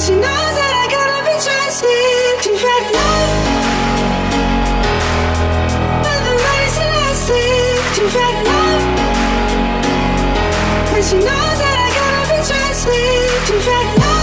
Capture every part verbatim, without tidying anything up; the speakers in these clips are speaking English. and she knows that I gotta be trusted. She fell in love with the lights and I sleep. She fell in love and she knows that I gotta be trusted. She fell in love.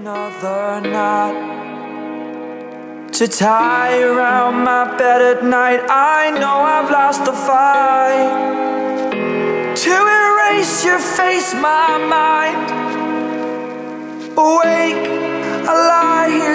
Another knot to tie around my bed at night. I know I've lost the fight to erase your face, my mind. Awake, I lie here.